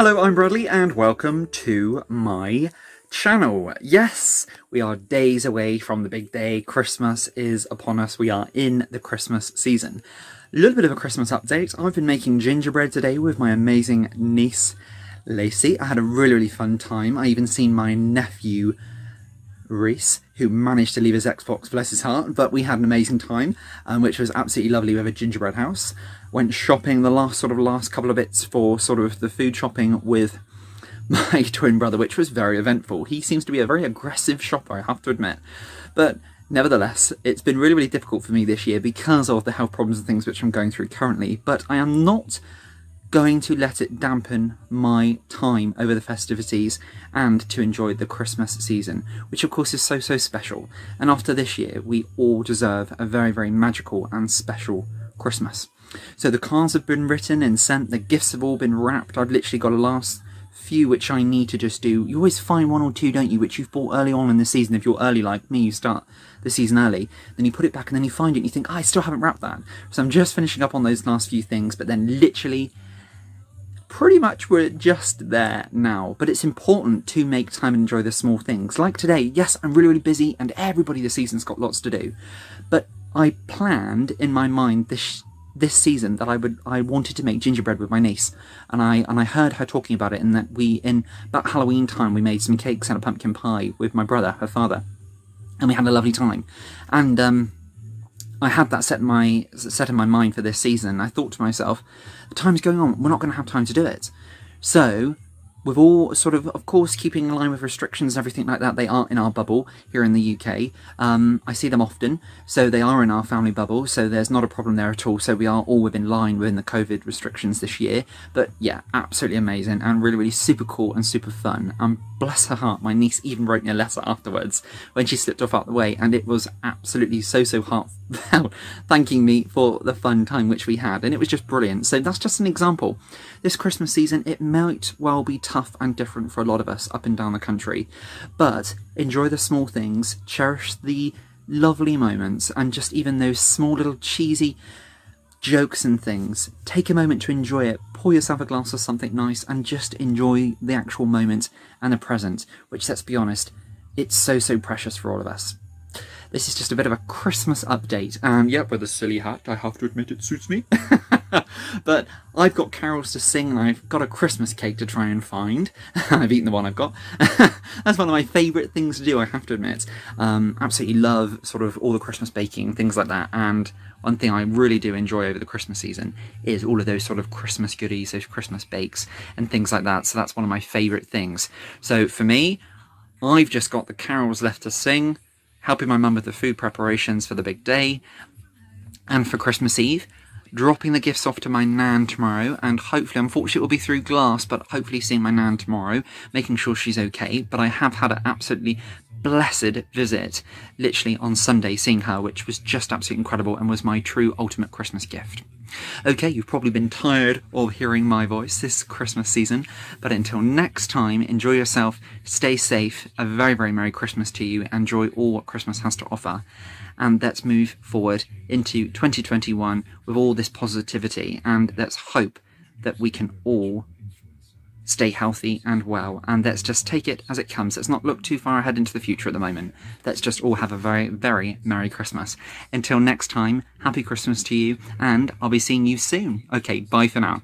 Hello, I'm Bradley and welcome to my channel. Yes, we are days away from the big day. Christmas is upon us. We are in the Christmas season. A little bit of a Christmas update. I've been making gingerbread today with my amazing niece, Lacey. I had a really fun time. I even seen my nephew, Reese, who managed to leave his Xbox, bless his heart, but we had an amazing time, which was absolutely lovely. We have a gingerbread house. Went shopping, the last couple of bits for the food shopping with my twin brother, which was very eventful. He seems to be a very aggressive shopper, I have to admit. But nevertheless, it's been really, really difficult for me this year because of the health problems and things which I'm going through currently, but I am not going to let it dampen my time over the festivities and to enjoy the Christmas season, which of course is so, so special. And after this year, we all deserve a very, very magical and special Christmas. So the cards have been written and sent, the gifts have all been wrapped. I've literally got a last few which I need to just do. You always find one or two, don't you, which you've bought early on in the season. If you're early like me, you start the season early, then you put it back and then you find it and you think, I still haven't wrapped that. So I'm just finishing up on those last few things, but then literally pretty much we're just there now. But it's important to make time and enjoy the small things. Like today, yes, I'm really, really busy and everybody this season's got lots to do. But I planned in my mind this season that I wanted to make gingerbread with my niece, and I heard her talking about it, and that in about Halloween time we made some cakes and a pumpkin pie with my brother, her father, and we had a lovely time. And I had that set in my mind for this season. I thought to myself, the time's going on, we're not going to have time to do it. So with all of course, keeping in line with restrictions and everything like that, they are in our bubble here in the UK. I see them often, so they are in our family bubble, so there's not a problem there at all. So we are all within line within the COVID restrictions this year. But yeah, absolutely amazing and really, really super cool and super fun. And bless her heart, my niece even wrote me a letter afterwards when she slipped off out the way, and it was absolutely so, so heartfelt, thanking me for the fun time which we had, and it was just brilliant. So that's just an example. This Christmas season, it might well be tough and different for a lot of us up and down the country, but enjoy the small things, cherish the lovely moments, and just even those small little cheesy jokes and things. Take a moment to enjoy it, pour yourself a glass of something nice, and just enjoy the actual moment and the present, which, let's be honest, it's so, so precious for all of us. This is just a bit of a Christmas update, and yep, with a silly hat, I have to admit it suits me. But I've got carols to sing, and I've got a Christmas cake to try and find. I've eaten the one I've got. That's one of my favourite things to do, I have to admit. Absolutely love all the Christmas baking, things like that. And one thing I really do enjoy over the Christmas season is all of those Christmas goodies, those Christmas bakes and things like that. So that's one of my favourite things. So for me, I've just got the carols left to sing, helping my mum with the food preparations for the big day and for Christmas Eve, dropping the gifts off to my nan tomorrow, and hopefully, unfortunately it will be through glass, but hopefully seeing my nan tomorrow, making sure she's okay. But I have had an absolutely blessed visit, literally on Sunday, seeing her, which was just absolutely incredible and was my true ultimate Christmas gift. Okay, you've probably been tired of hearing my voice this Christmas season, but until next time, enjoy yourself, stay safe, a very, very Merry Christmas to you, enjoy all what Christmas has to offer, and let's move forward into 2021 with all this positivity, and let's hope that we can all stay healthy and well, and let's just take it as it comes. Let's not look too far ahead into the future at the moment. Let's just all have a very, very Merry Christmas. Until next time, Happy Christmas to you, and I'll be seeing you soon. Okay, bye for now.